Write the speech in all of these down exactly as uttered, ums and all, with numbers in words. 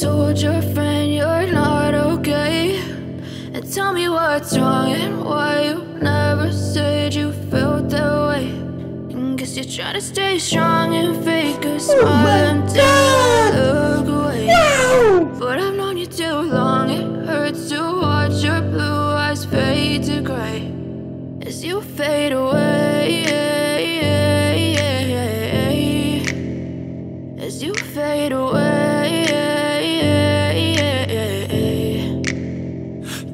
told your friend you're not okay, and tell me what's wrong and why you never said you felt that way. And guess you're trying to stay strong and fake a smile until you look away. No! But I've known you too long. It hurts to watch your blue eyes fade to gray as you fade away. As you fade away.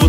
will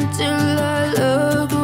until I look away.